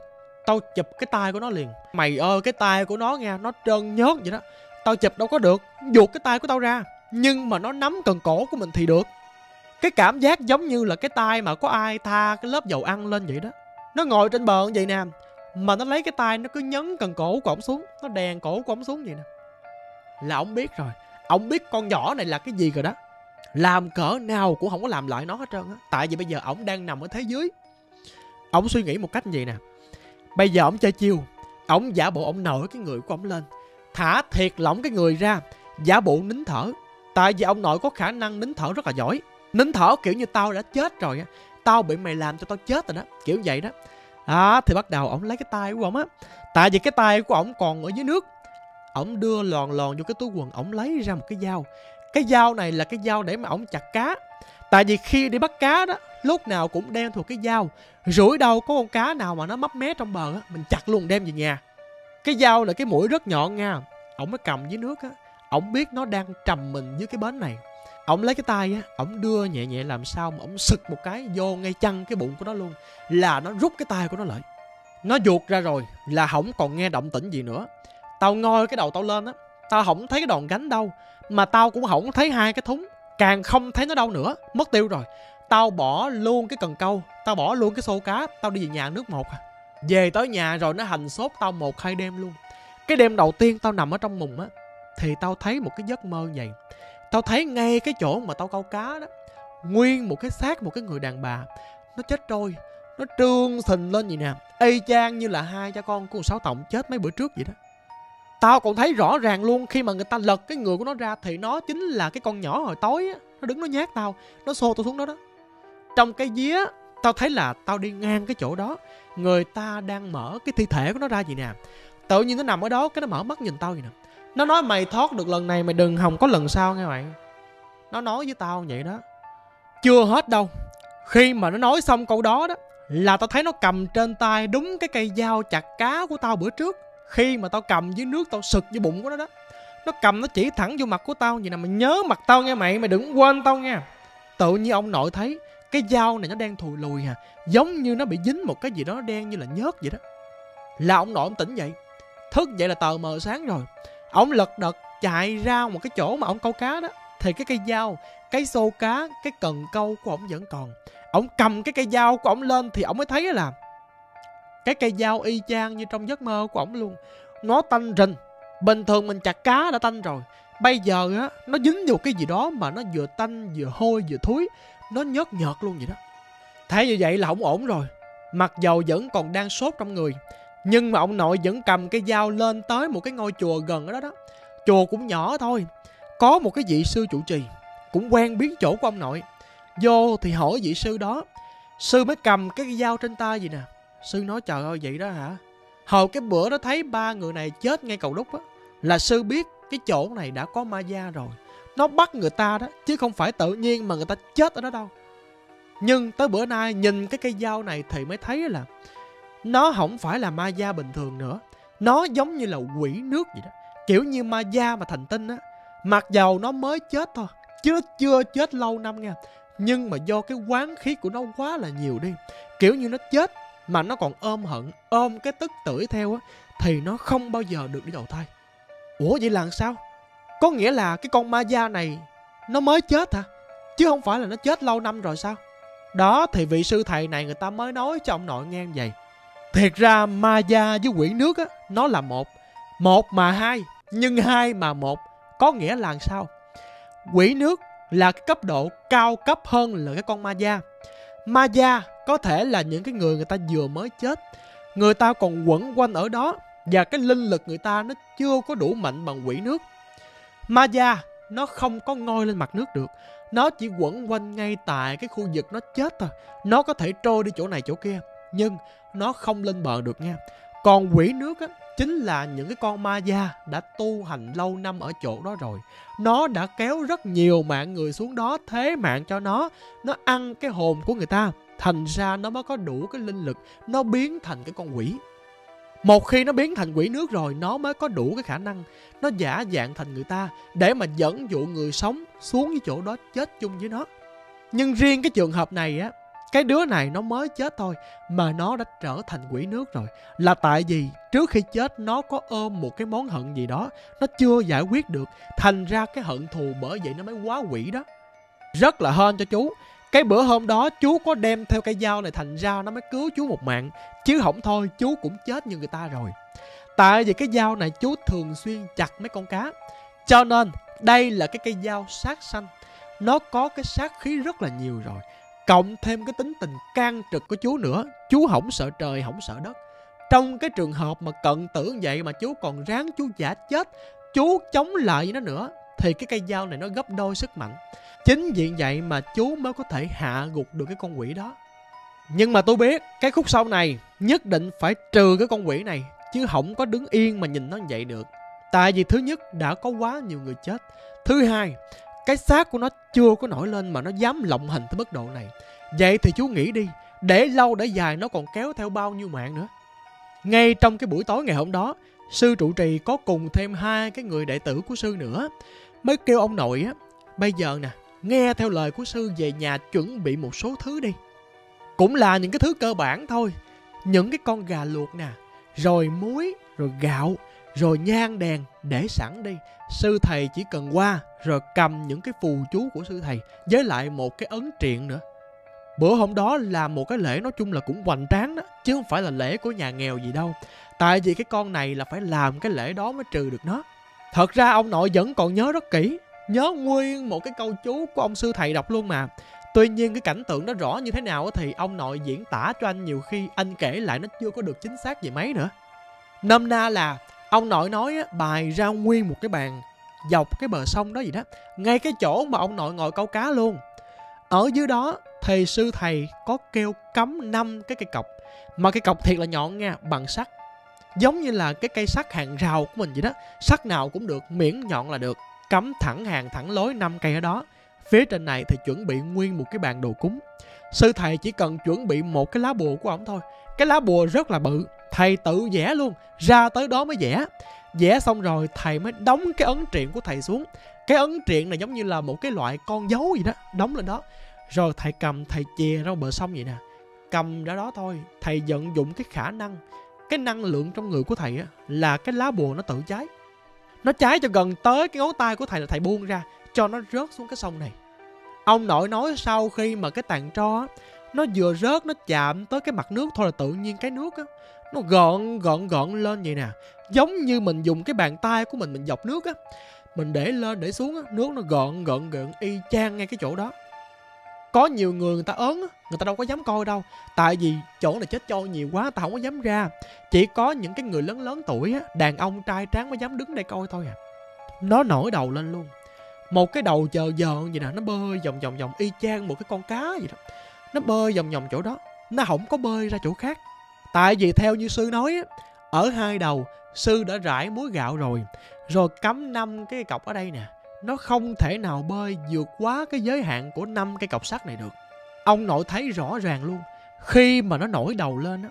tao chụp cái tay của nó liền. Mày ơi, cái tay của nó nghe, nó trơn nhớt vậy đó. Tao chụp đâu có được, vuột cái tay của tao ra, nhưng mà nó nắm cần cổ của mình thì được. Cái cảm giác giống như là cái tay mà có ai tha cái lớp dầu ăn lên vậy đó. Nó ngồi trên bờ vậy nè, mà nó lấy cái tay nó cứ nhấn cần cổ của ổng xuống, nó đèn cổ của ổng xuống vậy nè. Là ổng biết rồi, ổng biết con nhỏ này là cái gì rồi đó. Làm cỡ nào cũng không có làm lại nó hết trơn á. Tại vì bây giờ ổng đang nằm ở thế dưới. Ổng suy nghĩ một cách như vậy nè, bây giờ ổng chơi chiêu, ổng giả bộ ổng nổi cái người của ổng lên, thả thiệt lỏng cái người ra, giả bộ nín thở. Tại vì ông nội có khả năng nín thở rất là giỏi. Nín thở kiểu như tao đã chết rồi á, tao bị mày làm cho tao chết rồi đó, kiểu vậy đó. À, thì bắt đầu ổng lấy cái tay của ổng á. Tại vì cái tay của ổng còn ở dưới nước, ổng đưa lòn lòn vô cái túi quần, ổng lấy ra một cái dao. Cái dao này là cái dao để mà ổng chặt cá. Tại vì khi đi bắt cá đó, lúc nào cũng đem thuộc cái dao. Rủi đâu có con cá nào mà nó mấp mé trong bờ á, mình chặt luôn đem về nhà. Cái dao là cái mũi rất nhọn nha. Ổng mới cầm dưới nước á, ổng biết nó đang trầm mình dưới cái bến này. Ổng lấy cái tay á, ổng đưa nhẹ nhẹ làm sao mà ổng sực một cái vô ngay chăn cái bụng của nó luôn, là nó rút cái tay của nó lại. Nó vuột ra rồi là không còn nghe động tĩnh gì nữa. Tao ngoi cái đầu tao lên á, tao không thấy cái đòn gánh đâu, mà tao cũng không thấy hai cái thúng, càng không thấy nó đâu nữa, mất tiêu rồi. Tao bỏ luôn cái cần câu, tao bỏ luôn cái xô cá, tao đi về nhà nước một. Về tới nhà rồi nó hành sốt tao 1-2 đêm luôn. Cái đêm đầu tiên tao nằm ở trong mùng á, thì tao thấy một cái giấc mơ vậy. Tao thấy ngay cái chỗ mà tao câu cá đó, nguyên một cái xác một cái người đàn bà, nó chết trôi, nó trương sình lên vậy nè, y chang như là hai cha con của Sáu Tổng chết mấy bữa trước vậy đó. Tao còn thấy rõ ràng luôn, khi mà người ta lật cái người của nó ra thì nó chính là cái con nhỏ hồi tối á, nó đứng nó nhát tao, nó xô tao xuống đó đó. Trong cái vía tao thấy là tao đi ngang cái chỗ đó, người ta đang mở cái thi thể của nó ra vậy nè. Tự nhiên nó nằm ở đó, cái nó mở mắt nhìn tao vậy nè, nó nói mày thoát được lần này, mày đừng hòng có lần sau nghe bạn. Nó nói với tao vậy đó. Chưa hết đâu, khi mà nó nói xong câu đó đó, là tao thấy nó cầm trên tay đúng cái cây dao chặt cá của tao bữa trước. Khi mà tao cầm dưới nước, tao sực vô bụng của nó đó, nó cầm nó chỉ thẳng vô mặt của tao vậy nè. Mày nhớ mặt tao nghe mày, mày đừng quên tao nha. Tự nhiên ông nội thấy cái dao này nó đang thùi lùi à, giống như nó bị dính một cái gì đó đen như là nhớt vậy đó. Là ông nội ông tỉnh dậy. Thức dậy là tờ mờ sáng rồi, ổng lật đật chạy ra một cái chỗ mà ổng câu cá đó, thì cái cây dao, cái xô cá, cái cần câu của ổng vẫn còn. Ổng cầm cái cây dao của ổng lên thì ổng mới thấy là cái cây dao y chang như trong giấc mơ của ổng luôn. Nó tanh rình, bình thường mình chặt cá đã tanh rồi, bây giờ á nó dính vô cái gì đó mà nó vừa tanh vừa hôi vừa thối, nó nhớt nhợt luôn vậy đó. Thấy như vậy là không ổn rồi. Mặc dầu vẫn còn đang sốt trong người, nhưng mà ông nội vẫn cầm cái dao lên tới một cái ngôi chùa gần ở đó đó. Chùa cũng nhỏ thôi, có một cái vị sư trụ trì cũng quen biết chỗ của ông nội. Vô thì hỏi vị sư đó, sư mới cầm cái dao trên tay vậy nè. Sư nói trời ơi vậy đó hả, hồi cái bữa đó thấy ba người này chết ngay cầu đúc á, là sư biết cái chỗ này đã có ma da rồi. Nó bắt người ta đó, chứ không phải tự nhiên mà người ta chết ở đó đâu. Nhưng tới bữa nay nhìn cái cây dao này thì mới thấy là nó không phải là ma da bình thường nữa, nó giống như là quỷ nước vậy đó, kiểu như ma da mà thành tinh á. Mặc dầu nó mới chết thôi, chứ nó chưa chết lâu năm nha, nhưng mà do cái oán khí của nó quá là nhiều đi, kiểu như nó chết mà nó còn ôm hận, ôm cái tức tưởi theo á, thì nó không bao giờ được đi đầu thai. Ủa vậy là sao? Có nghĩa là cái con ma da này nó mới chết hả? Chứ không phải là nó chết lâu năm rồi sao? Đó thì vị sư thầy này người ta mới nói cho ông nội nghe vậy. Thiệt ra ma da với quyển nước á, nó là một. Một mà hai, nhưng hai mà một. Có nghĩa là sao? Quyển nước là cái cấp độ cao cấp hơn là cái con ma da. Ma da có thể là những cái người ta vừa mới chết, người ta còn quẩn quanh ở đó, và cái linh lực người ta nó chưa có đủ mạnh bằng quỷ nước. Ma da nó không có ngoi lên mặt nước được, nó chỉ quẩn quanh ngay tại cái khu vực nó chết thôi. Nó có thể trôi đi chỗ này chỗ kia, nhưng nó không lên bờ được nha. Còn quỷ nước á, chính là những cái con ma da đã tu hành lâu năm ở chỗ đó rồi. Nó đã kéo rất nhiều mạng người xuống đó, thế mạng cho nó ăn cái hồn của người ta. Thành ra nó mới có đủ cái linh lực, nó biến thành cái con quỷ. Một khi nó biến thành quỷ nước rồi, nó mới có đủ cái khả năng, nó giả dạng thành người ta để mà dẫn dụ người sống xuống với chỗ đó chết chung với nó. Nhưng riêng cái trường hợp này á, cái đứa này nó mới chết thôi mà nó đã trở thành quỷ nước rồi. Là tại vì trước khi chết nó có ôm một cái món hận gì đó, nó chưa giải quyết được. Thành ra cái hận thù bởi vậy nó mới quá quỷ đó. Rất là hên cho chú. Cái bữa hôm đó chú có đem theo cái dao này, thành ra nó mới cứu chú một mạng. Chứ không thôi chú cũng chết như người ta rồi. Tại vì cái dao này chú thường xuyên chặt mấy con cá, cho nên đây là cái cây dao sát sanh. Nó có cái sát khí rất là nhiều rồi, cộng thêm cái tính tình can trực của chú nữa. Chú không sợ trời, không sợ đất. Trong cái trường hợp mà cận tử vậy mà chú còn ráng chú giả chết, chú chống lại với nó nữa, thì cái cây dao này nó gấp đôi sức mạnh. Chính vì vậy mà chú mới có thể hạ gục được cái con quỷ đó. Nhưng mà tôi biết cái khúc sau này nhất định phải trừ cái con quỷ này, chứ không có đứng yên mà nhìn nó như vậy được. Tại vì thứ nhất đã có quá nhiều người chết, thứ hai cái xác của nó chưa có nổi lên mà nó dám lộng hành tới mức độ này. Vậy thì chú nghĩ đi, để lâu để dài nó còn kéo theo bao nhiêu mạng nữa. Ngay trong cái buổi tối ngày hôm đó, sư trụ trì có cùng thêm hai cái người đệ tử của sư nữa, mới kêu ông nội á, bây giờ nè, nghe theo lời của sư về nhà chuẩn bị một số thứ đi. Cũng là những cái thứ cơ bản thôi, những cái con gà luộc nè, rồi muối, rồi gạo, rồi nhang đèn để sẵn đi. Sư thầy chỉ cần qua rồi cầm những cái phù chú của sư thầy, với lại một cái ấn triện nữa. Bữa hôm đó là một cái lễ nói chung là cũng hoành tráng đó, chứ không phải là lễ của nhà nghèo gì đâu. Tại vì cái con này là phải làm cái lễ đó mới trừ được nó. Thật ra ông nội vẫn còn nhớ rất kỹ, nhớ nguyên một cái câu chú của ông sư thầy đọc luôn mà. Tuy nhiên cái cảnh tượng đó rõ như thế nào thì ông nội diễn tả cho anh, nhiều khi anh kể lại nó chưa có được chính xác gì mấy nữa. Nôm na là ông nội nói bài ra nguyên một cái bàn dọc cái bờ sông đó gì đó, ngay cái chỗ mà ông nội ngồi câu cá luôn. Ở dưới đó thì sư thầy có kêu cắm 5 cái cây cọc, mà cây cọc thiệt là nhọn nha, bằng sắt, giống như là cái cây sắt hàng rào của mình vậy đó. Sắt nào cũng được, miễn nhọn là được. Cắm thẳng hàng thẳng lối 5 cây ở đó. Phía trên này thì chuẩn bị nguyên một cái bàn đồ cúng. Sư thầy chỉ cần chuẩn bị một cái lá bùa của ổng thôi. Cái lá bùa rất là bự, thầy tự vẽ luôn, ra tới đó mới vẽ. Vẽ xong rồi thầy mới đóng cái ấn triện của thầy xuống. Cái ấn triện này giống như là một cái loại con dấu gì đó, đóng lên đó. Rồi thầy cầm, thầy chìa ra bờ sông vậy nè. Cầm ra đó thôi, thầy vận dụng cái khả năng, cái năng lượng trong người của thầy á, là cái lá bùa nó tự cháy. Nó cháy cho gần tới cái ngón tay của thầy là thầy buông ra, cho nó rớt xuống cái sông này. Ông nội nói sau khi mà cái tàn tro á, nó vừa rớt, nó chạm tới cái mặt nước thôi là tự nhiên cái nước á, nó gọn lên vậy nè. Giống như mình dùng cái bàn tay của mình dọc nước á, mình để lên để xuống á, nước nó gọn y chang ngay cái chỗ đó. Có nhiều người ta ớn, người ta đâu có dám coi đâu. Tại vì chỗ này chết trôi nhiều quá, ta không có dám ra. Chỉ có những cái người lớn tuổi, đàn ông trai tráng mới dám đứng đây coi thôi à. Nó nổi đầu lên luôn. Một cái đầu chờ dợn vậy nè, nó bơi vòng y chang một cái con cá vậy đó. Nó bơi vòng chỗ đó, nó không có bơi ra chỗ khác. Tại vì theo như sư nói, ở hai đầu sư đã rải muối gạo rồi cắm 5 cái cọc ở đây nè. Nó không thể nào bơi vượt quá cái giới hạn của 5 cây cọc sắt này được. Ông nội thấy rõ ràng luôn. Khi mà nó nổi đầu lên á,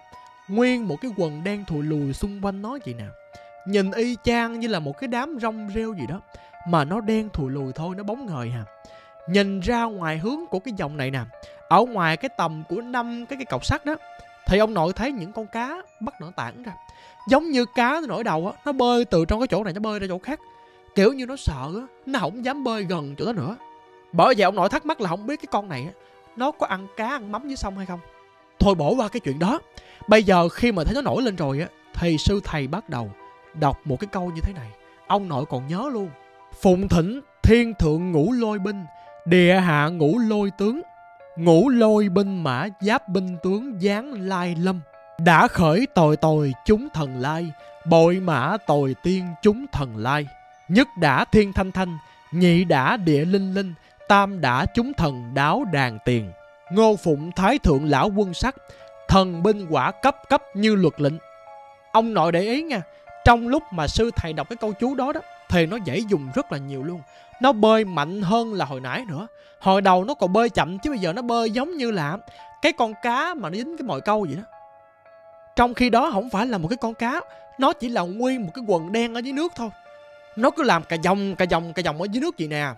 nguyên một cái quần đen thùi lùi xung quanh nó vậy nè. Nhìn y chang như là một cái đám rong rêu gì đó, mà nó đen thùi lùi thôi, nó bóng ngời hà. Nhìn ra ngoài hướng của cái dòng này nè, ở ngoài cái tầm của 5 cái cây cọc sắt đó, thì ông nội thấy những con cá bắt nó tản ra. Giống như cá nó nổi đầu á, nó bơi từ trong cái chỗ này nó bơi ra chỗ khác. Kiểu như nó sợ, nó không dám bơi gần chỗ đó nữa. Bởi vậy ông nội thắc mắc là không biết cái con này nó có ăn cá ăn mắm dưới sông hay không. Thôi bỏ qua cái chuyện đó. Bây giờ khi mà thấy nó nổi lên rồi á, thì sư thầy bắt đầu đọc một cái câu như thế này. Ông nội còn nhớ luôn. Phụng thỉnh thiên thượng ngũ lôi binh, địa hạ ngũ lôi tướng, ngũ lôi binh mã giáp binh tướng giáng lai lâm, đã khởi tồi tồi chúng thần lai, bội mã tồi tiên chúng thần lai, nhất đã thiên thanh thanh, nhị đã địa linh linh, tam đã chúng thần đáo đàn tiền, ngô phụng thái thượng lão quân sắc, thần binh quả cấp cấp như luật lệnh. Ông nội để ý nha, trong lúc mà sư thầy đọc cái câu chú đó đó, thì nó dễ dùng rất là nhiều luôn. Nó bơi mạnh hơn là hồi nãy nữa. Hồi đầu nó còn bơi chậm, chứ bây giờ nó bơi giống như là cái con cá mà nó dính cái mồi câu vậy đó. Trong khi đó không phải là một cái con cá, nó chỉ là nguyên một cái quần đen ở dưới nước thôi. Nó cứ làm cà dòng ở dưới nước vậy nè.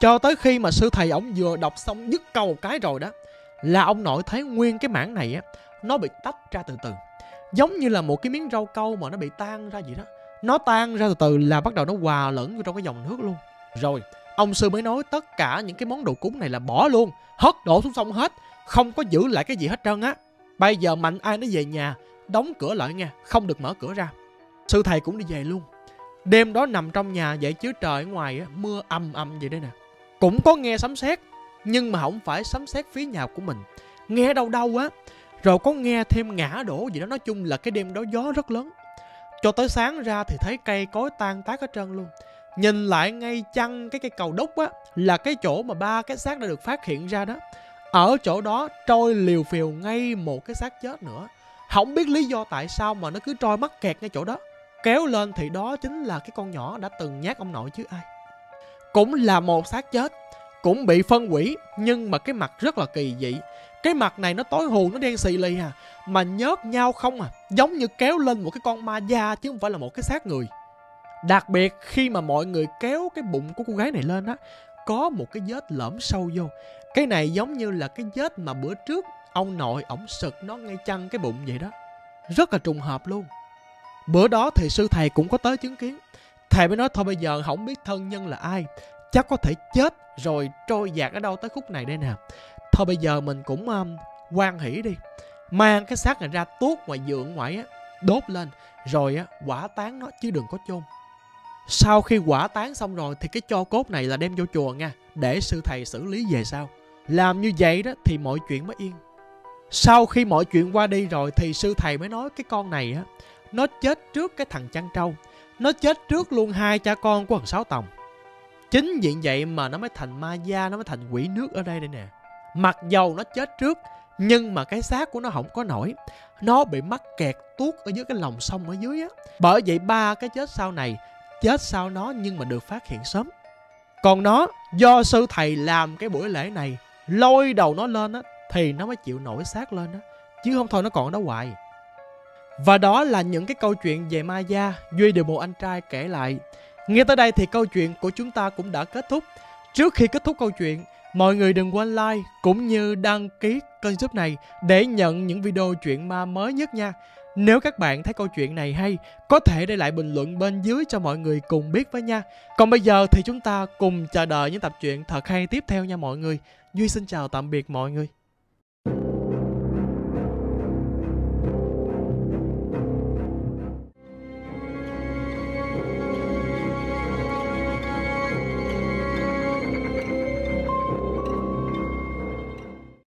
Cho tới khi mà sư thầy ổng vừa đọc xong dứt câu một cái rồi đó, là ông nội thấy nguyên cái mảng này á, nó bị tách ra từ từ, giống như là một cái miếng rau câu mà nó bị tan ra vậy đó. Nó tan ra từ từ là bắt đầu nó hòa lẫn vô trong cái dòng nước luôn. Rồi ông sư mới nói tất cả những cái món đồ cúng này là bỏ luôn, hất đổ xuống sông hết, không có giữ lại cái gì hết trơn á. Bây giờ mạnh ai nó về nhà, đóng cửa lại nha, không được mở cửa ra. Sư thầy cũng đi về luôn. Đêm đó nằm trong nhà vậy chứ trời ngoài á, mưa ầm ầm vậy đây nè. Cũng có nghe sấm sét, nhưng mà không phải sấm sét phía nhà của mình, nghe đâu đâu á. Rồi có nghe thêm ngã đổ gì đó. Nói chung là cái đêm đó gió rất lớn. Cho tới sáng ra thì thấy cây cối tan tác hết trơn luôn. Nhìn lại ngay chăng cái cây cầu đúc á, là cái chỗ mà ba cái xác đã được phát hiện ra đó. Ở chỗ đó trôi liều phiều ngay một cái xác chết nữa. Không biết lý do tại sao mà nó cứ trôi mắc kẹt ngay chỗ đó. Kéo lên thì đó chính là cái con nhỏ đã từng nhát ông nội chứ ai. Cũng là một xác chết, cũng bị phân hủy, nhưng mà cái mặt rất là kỳ dị. Cái mặt này nó tối hù, nó đen xì lì à, mà nhớt nhau không à, giống như kéo lên một cái con ma da chứ không phải là một cái xác người. Đặc biệt khi mà mọi người kéo cái bụng của cô gái này lên á, có một cái vết lõm sâu vô. Cái này giống như là cái vết mà bữa trước ông nội ổng sực nó ngay chăn cái bụng vậy đó. Rất là trùng hợp luôn. Bữa đó thì sư thầy cũng có tới chứng kiến. Thầy mới nói thôi bây giờ không biết thân nhân là ai, chắc có thể chết rồi trôi dạt ở đâu tới khúc này đây nè. Thôi bây giờ mình cũng hoan hỷ đi, mang cái xác này ra tuốt ngoài giường ngoại á, đốt lên rồi á, hỏa táng nó chứ đừng có chôn. Sau khi hỏa táng xong rồi thì cái tro cốt này là đem vô chùa nha, để sư thầy xử lý về sau. Làm như vậy đó thì mọi chuyện mới yên. Sau khi mọi chuyện qua đi rồi thì sư thầy mới nói cái con này á, nó chết trước cái thằng Chăn Trâu. Nó chết trước luôn hai cha con của thằng Sáu Tòng. Chính vì vậy mà nó mới thành ma da, nó mới thành quỷ nước ở đây đây nè. Mặc dầu nó chết trước, nhưng mà cái xác của nó không có nổi, nó bị mắc kẹt tuốt ở dưới cái lòng sông ở dưới á. Bởi vậy ba cái chết sau này chết sau nó, nhưng mà được phát hiện sớm. Còn nó, do sư thầy làm cái buổi lễ này, lôi đầu nó lên á, thì nó mới chịu nổi xác lên á, chứ không thôi nó còn ở đó hoài. Và đó là những cái câu chuyện về ma da Duy được một anh trai kể lại. Nghe tới đây thì câu chuyện của chúng ta cũng đã kết thúc. Trước khi kết thúc câu chuyện, mọi người đừng quên like cũng như đăng ký kênh YouTube này để nhận những video chuyện ma mới nhất nha. Nếu các bạn thấy câu chuyện này hay, có thể để lại bình luận bên dưới cho mọi người cùng biết với nha. Còn bây giờ thì chúng ta cùng chờ đợi những tập truyện thật hay tiếp theo nha mọi người. Duy xin chào tạm biệt mọi người.